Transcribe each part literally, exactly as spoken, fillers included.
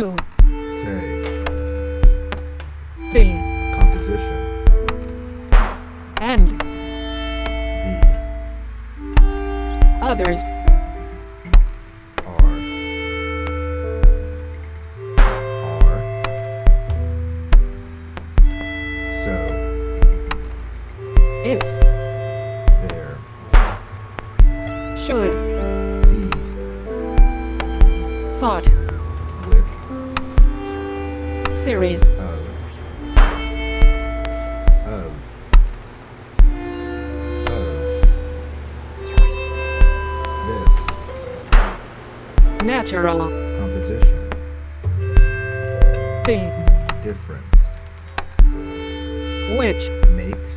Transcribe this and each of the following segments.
two. Say. Three. Composition. And. The. Others. Natural composition. The difference which makes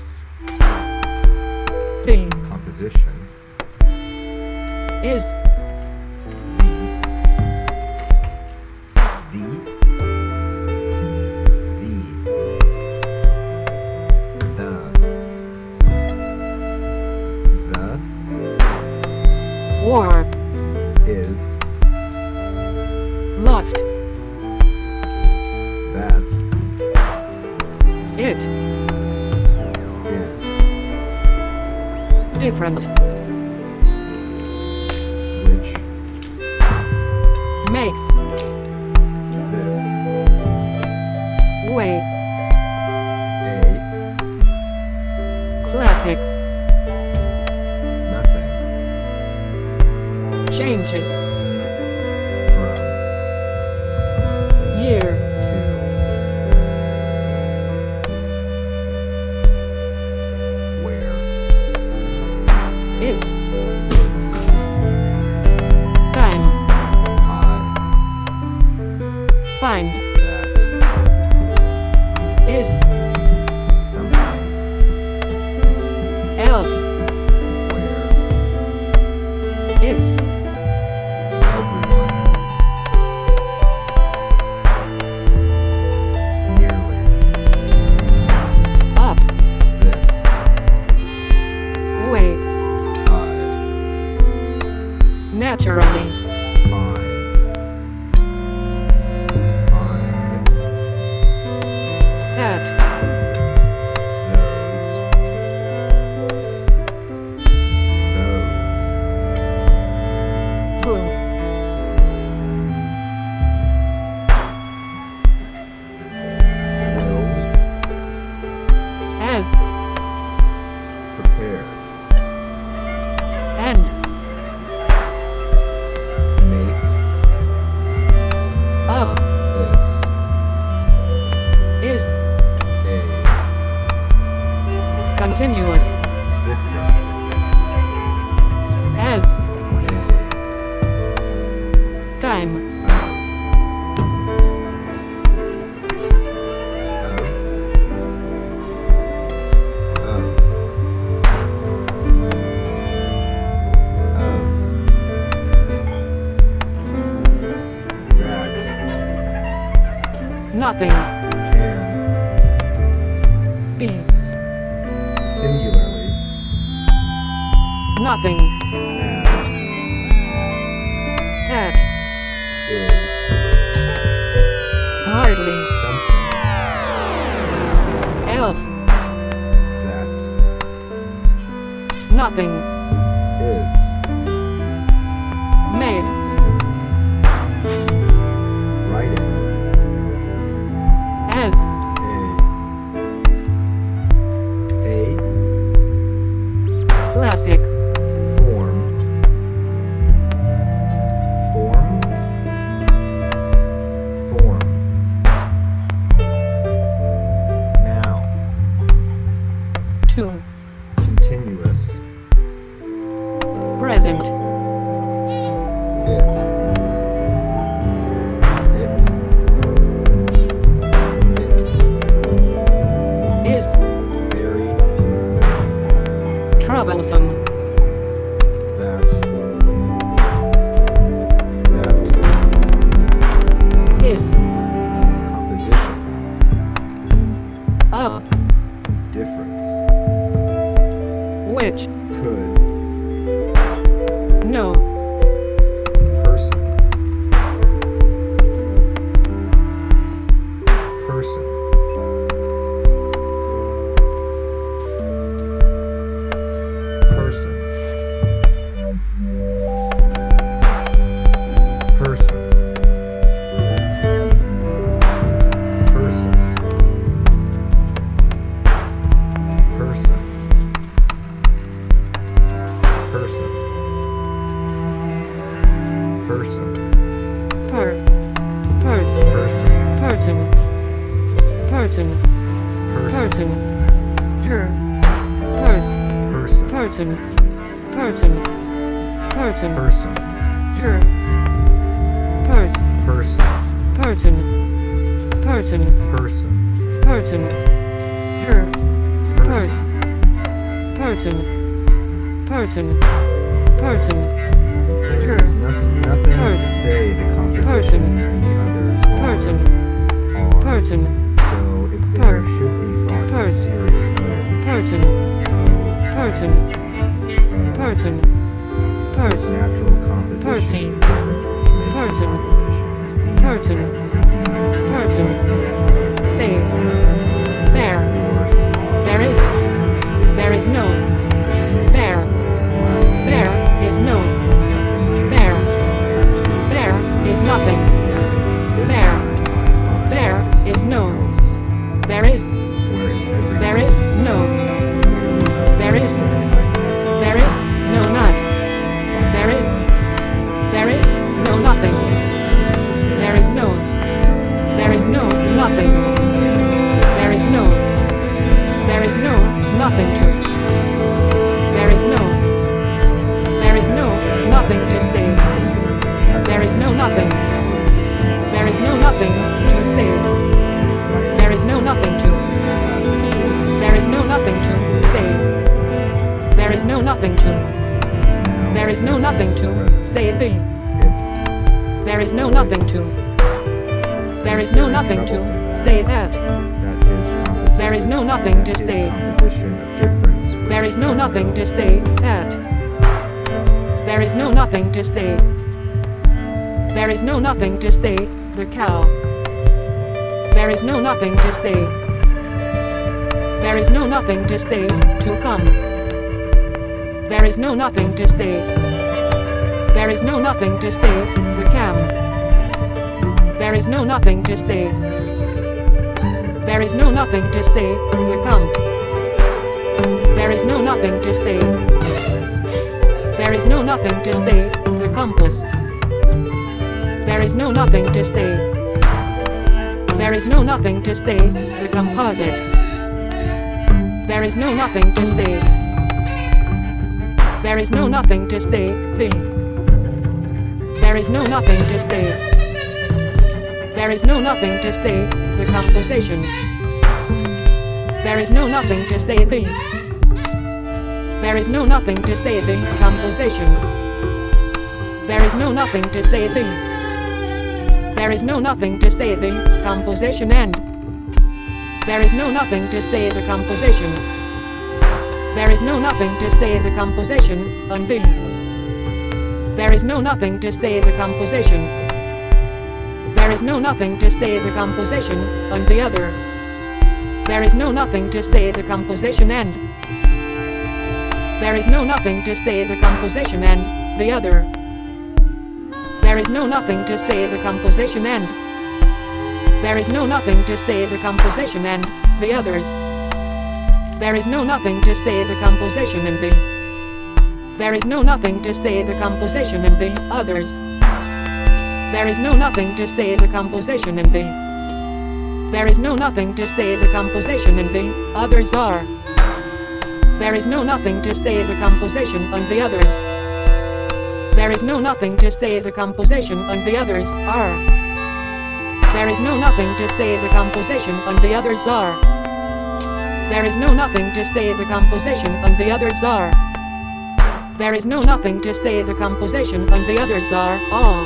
the composition is the the the the the war is lost. That it is different, which makes this way a classic. Nothing changes. Nothing can be singularly nothing as that is hardly something else that nothing is made. No person person, per, person, person, person, person, her, person, person, person, person, person, person, her, person, person, person, person, person, person, her, person, person, person, person. There is nothing to say the composition and the others are. So if there should be thought of a series of person, person, person, this natural composition, person, person, person, there, there, there is, there is no, there, there is no. Is nothing. There. There is no. There is. There is no. There is. There is no not. There is. There is no nothing. There is no. There is no nothing. There is no. There is no nothing to. There is no. There is no nothing to say. There is no nothing. There is no nothing to say. There is no nothing to. There is no nothing to say. There is no nothing to. There is no nothing to say a thing. There is no nothing to. There is no nothing to say that. There is no nothing to say. There is no nothing to say that. There is no nothing to say. There is no nothing to say, the cow. There is no nothing to say. There is no nothing to say, to come. There is no nothing to say. There is no nothing to say, the cam. There is no nothing to say. There is no nothing to say, the come. There is no nothing to say. There is no nothing to say, the compass. There is no nothing to say. There is no nothing to say, the composite. There is no nothing to say. There is no nothing to say, the. There is no nothing to say. There is no nothing to say, the composition. There is no nothing to say, the. There is no nothing to say, the composition. There is no nothing to say, the. There is no nothing to say the composition and. There is no nothing to say the composition. There is no nothing to say the composition and the. There is no nothing to say the composition. There is no nothing to say the composition and the other. There is no nothing to say the composition and. There is no nothing to say the composition and the other. There is no nothing to say the composition and. There is no nothing to say the composition and the others. There is no nothing to say the composition and the. There is no nothing to say the composition and the others. There is no nothing to say the composition and the. There is no nothing to say the composition and the others are. There is no nothing to say the composition and the others. There is no nothing to say the composition and the others are. There is no nothing to say the composition and the others are. There is no nothing to say the composition and the others are. There is no nothing to say the composition and the others are all.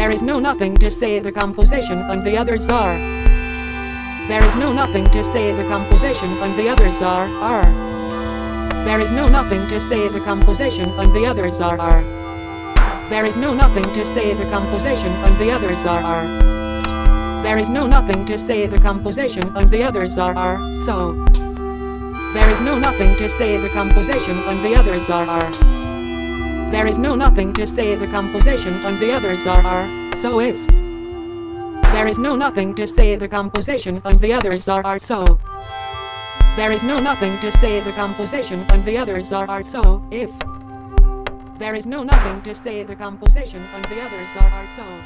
There is no nothing to say the composition and the others are. There is no nothing to say the composition and the others are are. There is no nothing to say the composition and the others are are. There is no nothing to say the composition and the others are are. There is no nothing to say the composition and the others are are, so. There is no nothing to say the composition and the others are are. There is no nothing to say the composition and the others are are, so if. There is no nothing to say the composition and the others are are, so. There is no nothing to say the composition and the others are are so, if. There is no nothing to say. The composition and the others are our soul.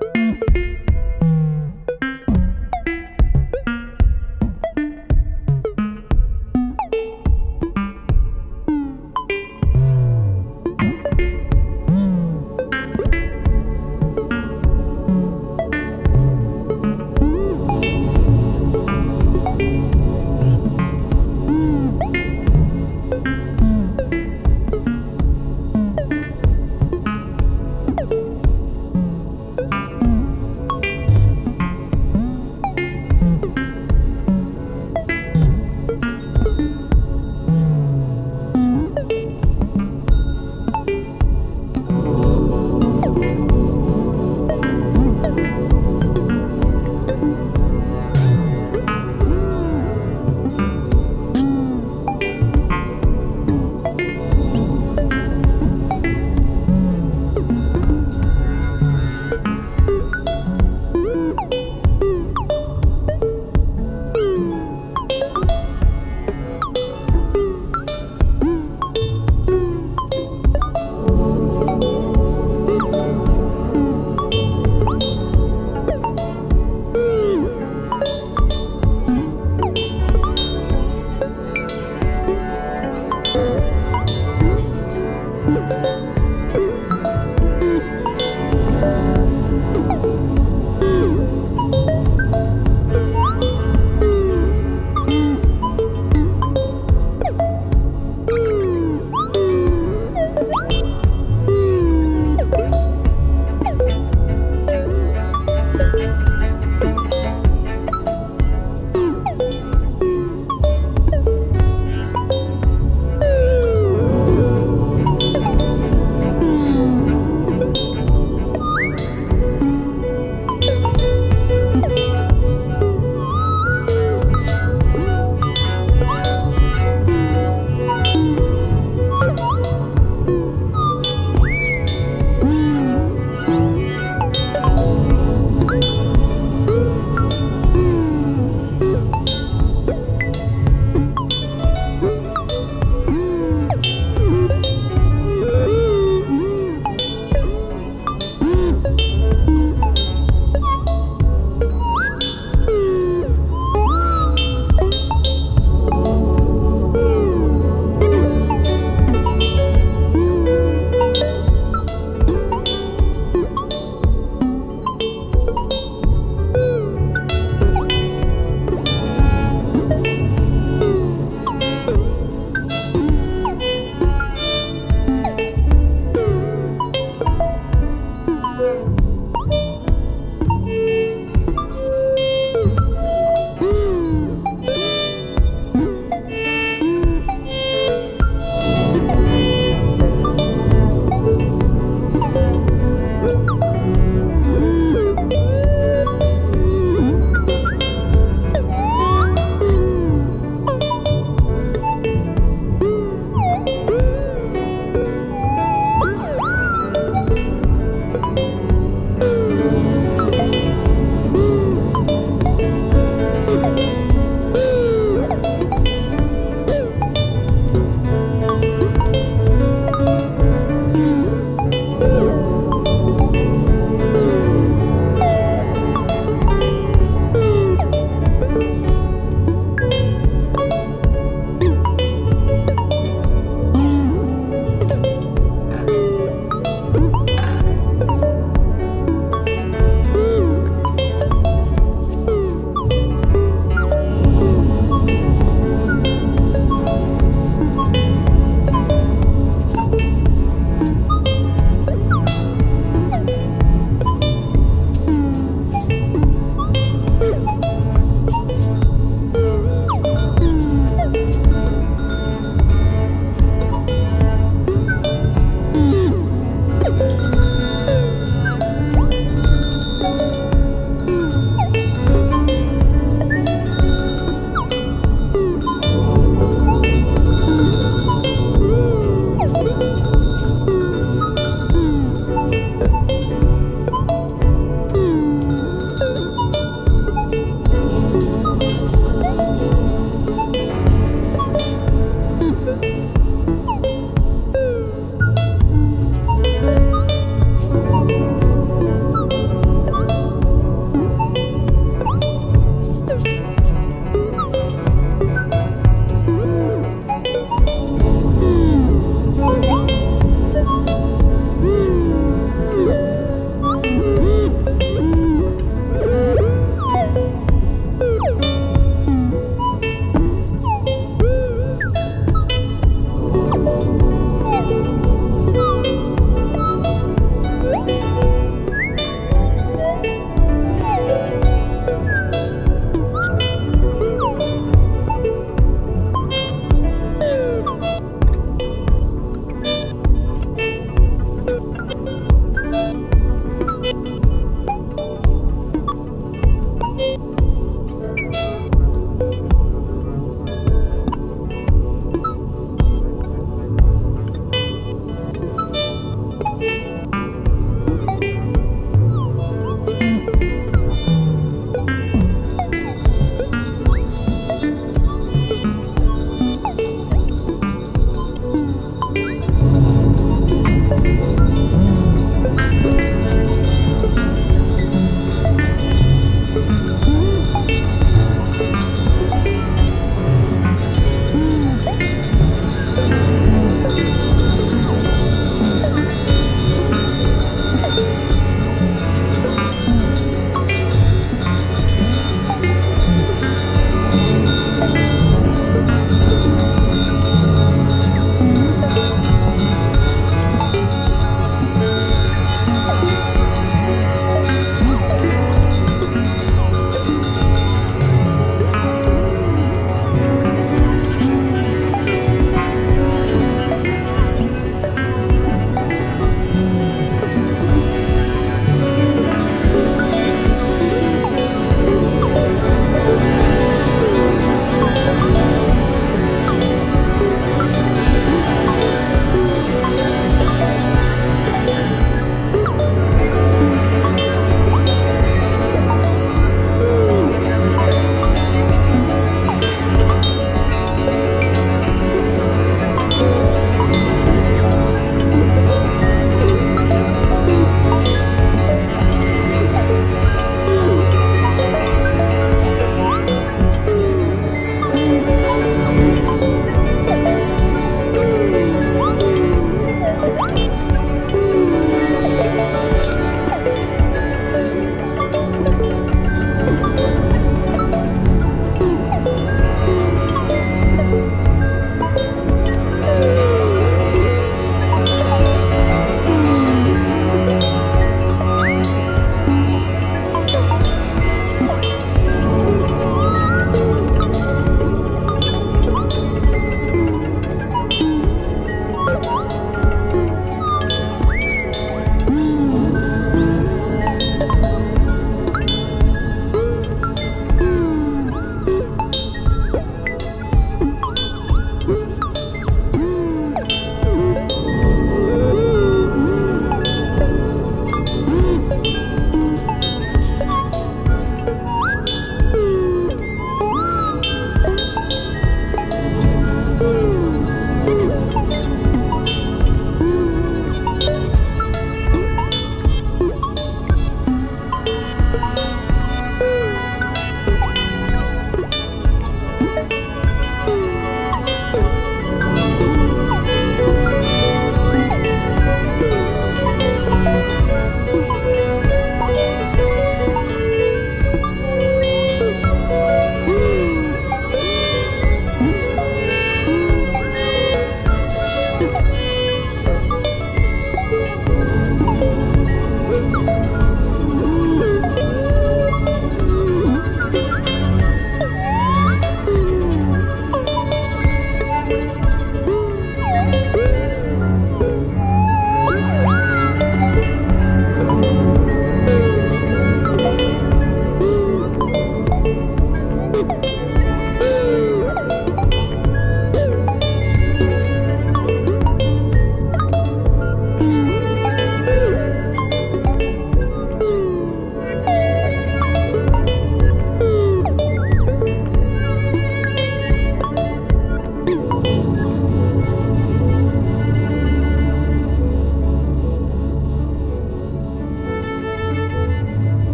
Mm-hmm.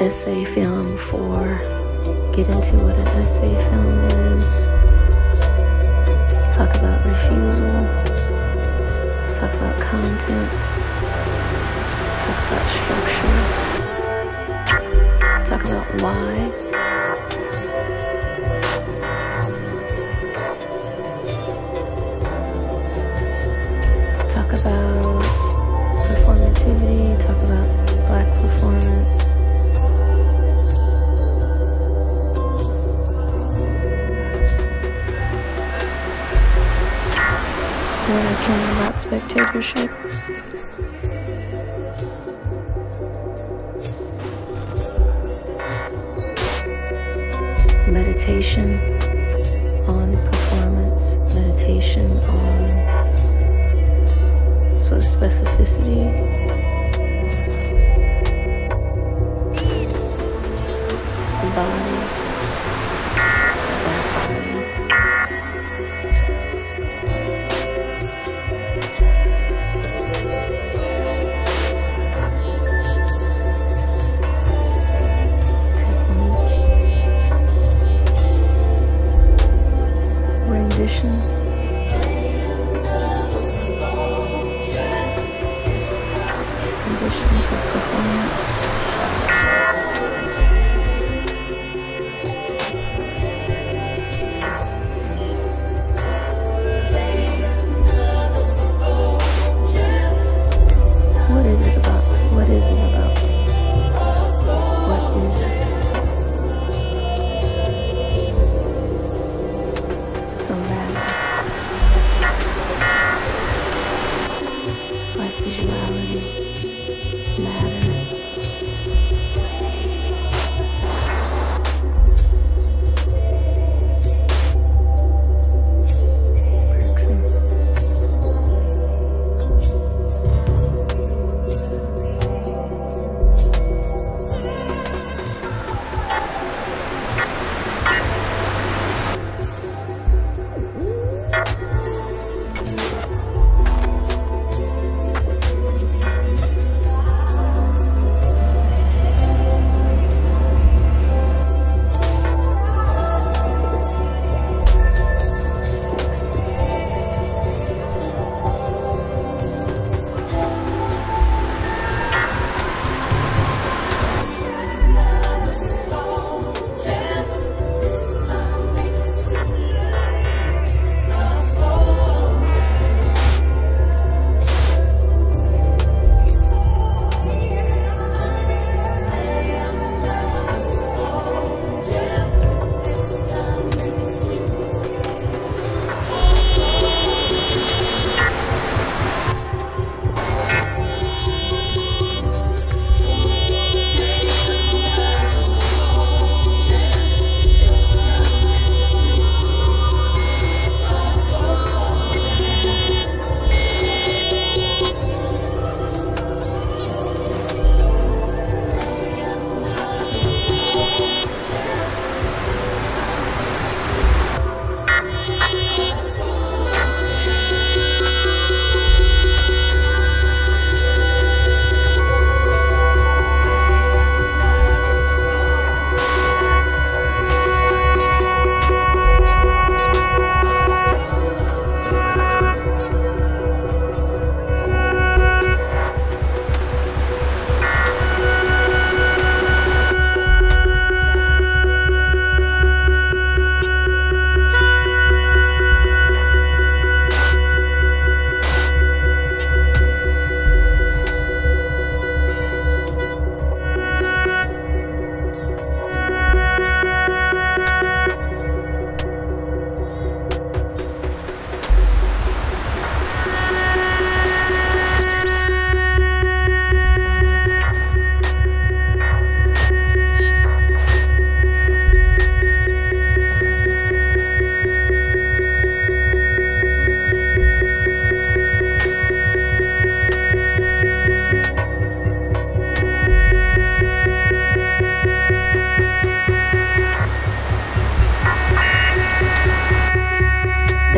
essay film for. Get into what an essay film is. Talk about refusal. Talk about content. Talk about structure. Talk about why. Talk about performativity, talk about black performance. What I can about spectatorship. Meditation on performance, meditation on sort of specificity. The body. Black body. Technique. Rendition. Positions of performance. What is it about? What is it about? What is it? So bad. Like visuality.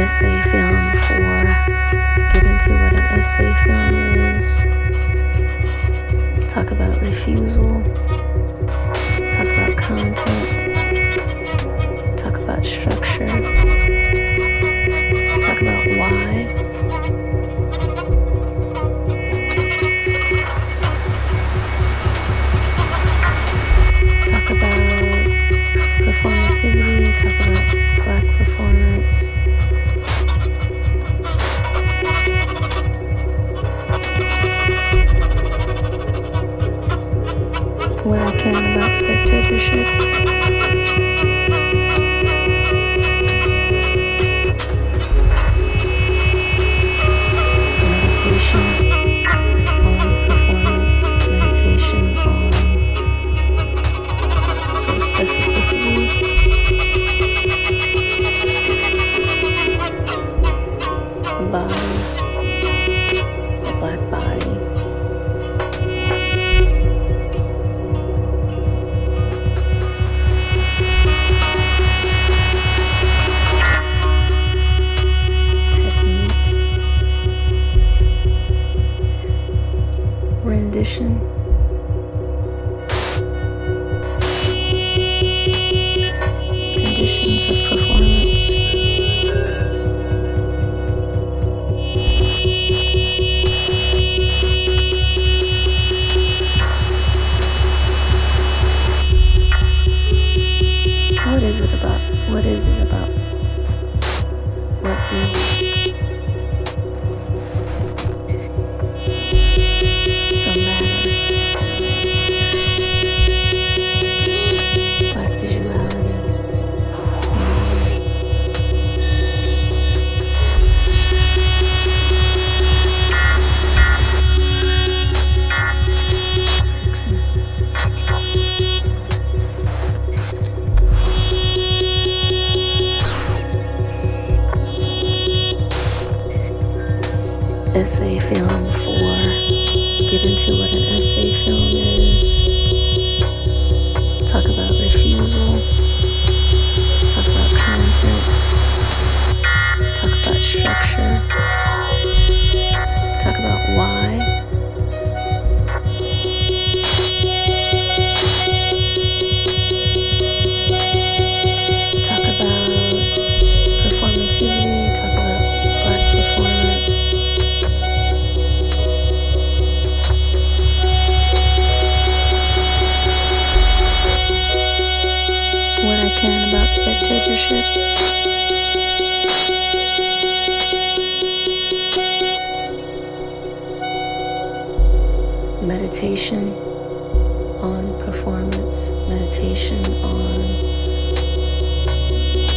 Essay film for. Get into what an essay film is. Talk about refusal. what I can about spectatorship. Rendition. Conditions of performance. What is it about? What is it about? What is it? Essay film for, get into what an essay film is, talk about refusal, talk about content, talk about structure, talk about why, talk about performativity, talk about black performance. Can about spectatorship. Meditation on performance, meditation on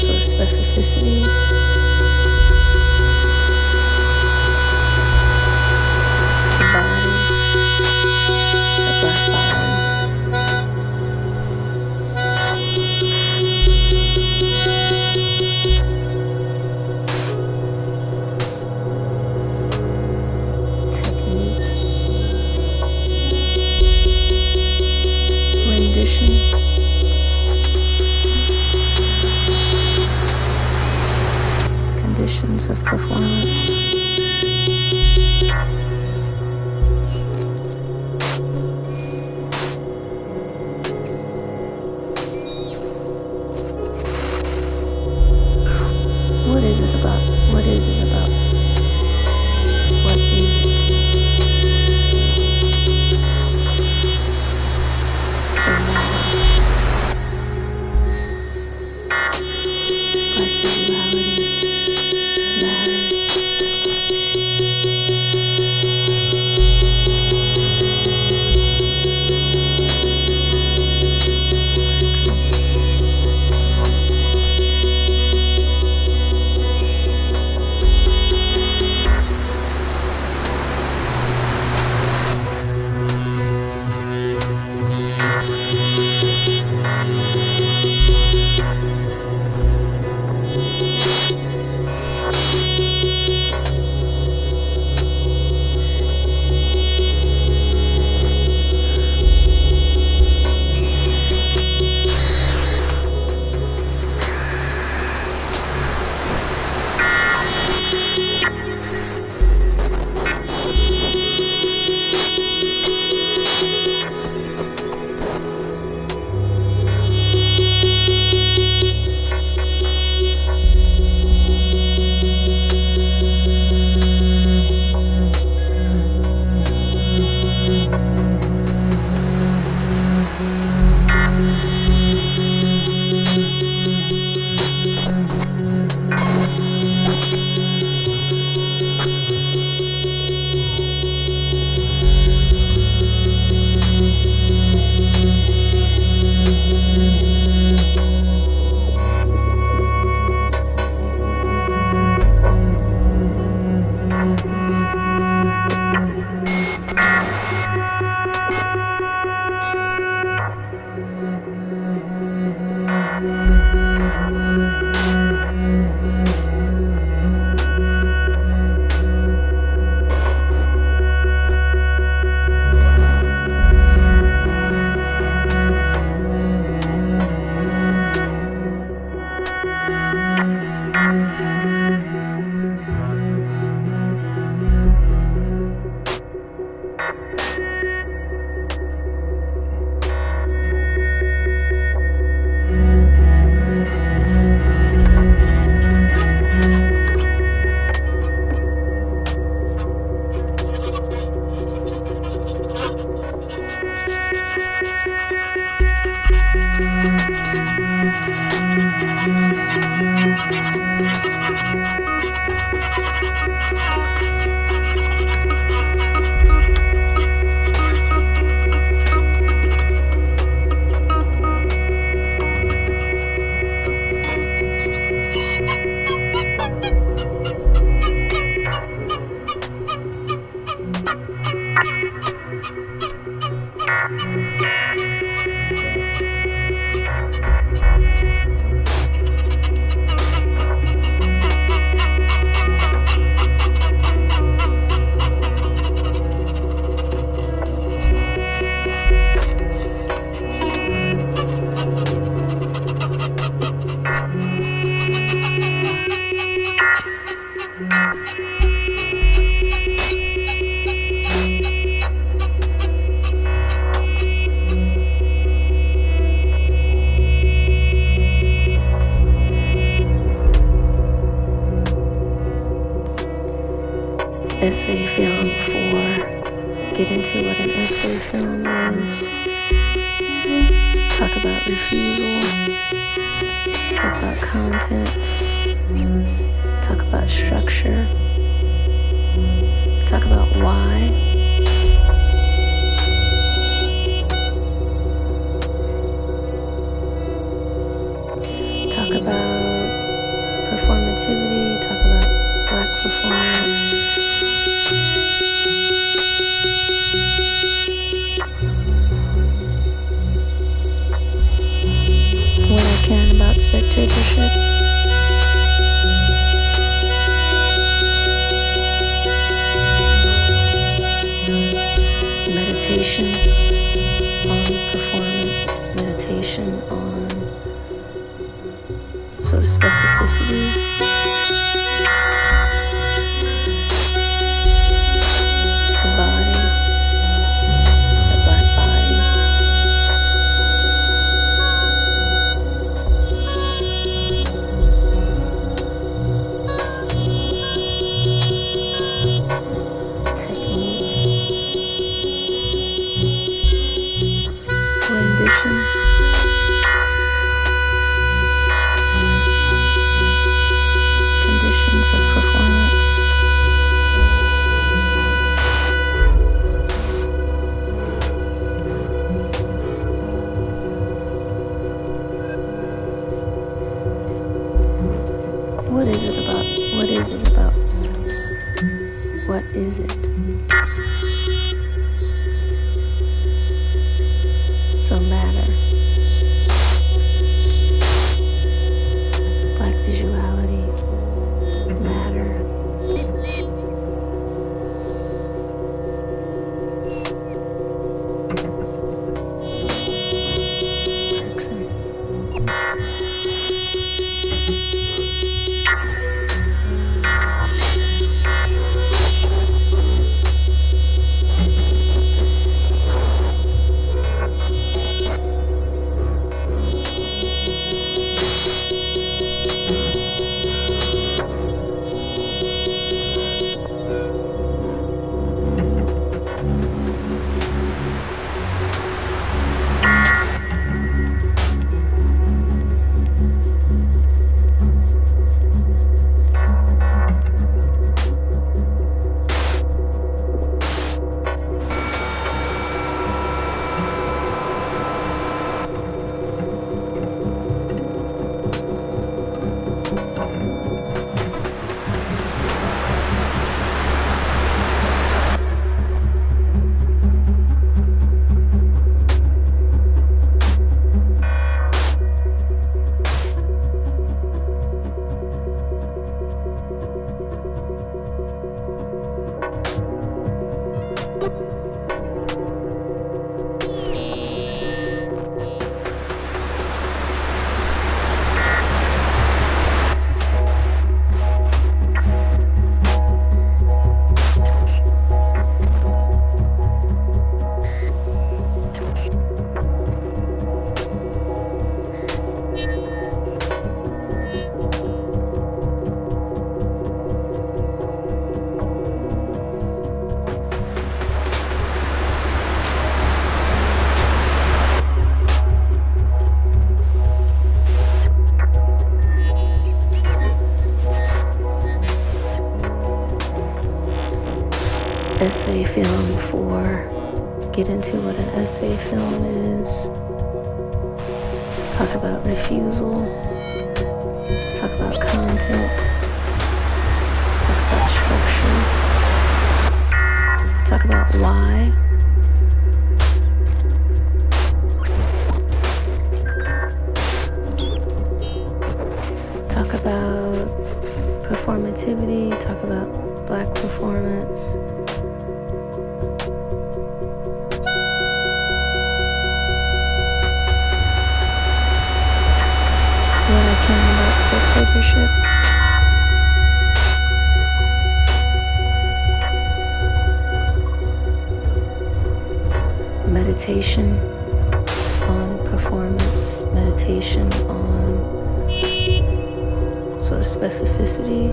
sort of specificity. The body, the black body. Essay film for get into what an essay film is, talk about refusal, talk about content, talk about structure, talk about why. Talk about performativity, talk about black performance. Spectatorship. Meditation on performance, meditation on sort of specificity. What is it about? What is it about? What is it? So matter. Black visuality. Matter. Essay film for get into what an essay film is, talk about refusal, talk about content, talk about structure, talk talk about why. Talk about performativity, talk about Black performance. What I can about spectatorship. Meditation on performance, meditation on sort of specificity.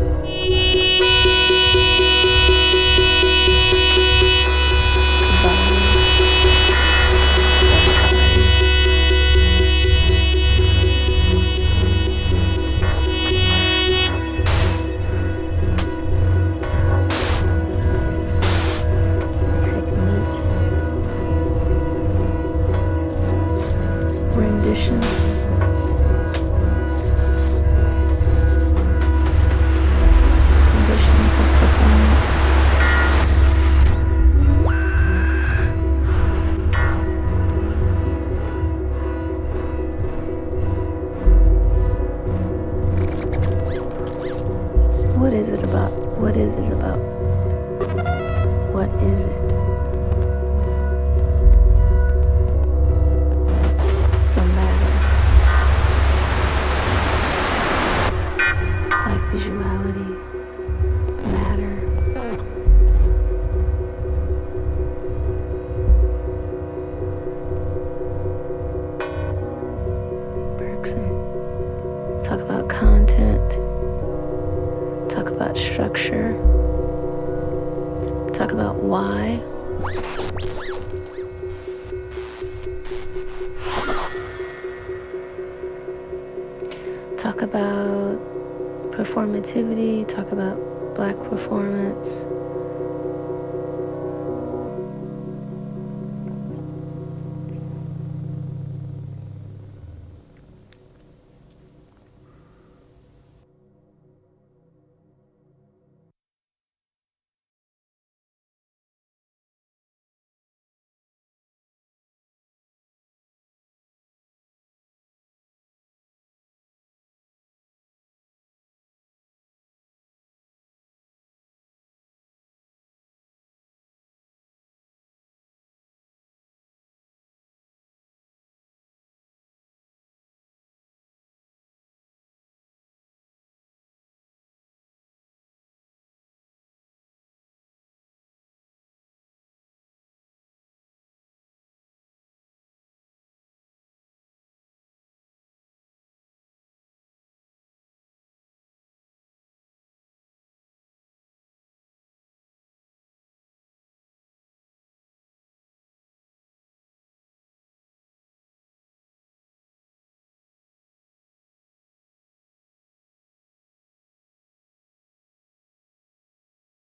Rendition. Conditions of performance. What is it about? What is it about? What is it? So matter, like visuality, matter, Bergson, talk about content, talk about structure, talk about why. Talk about performativity, talk about Black performance.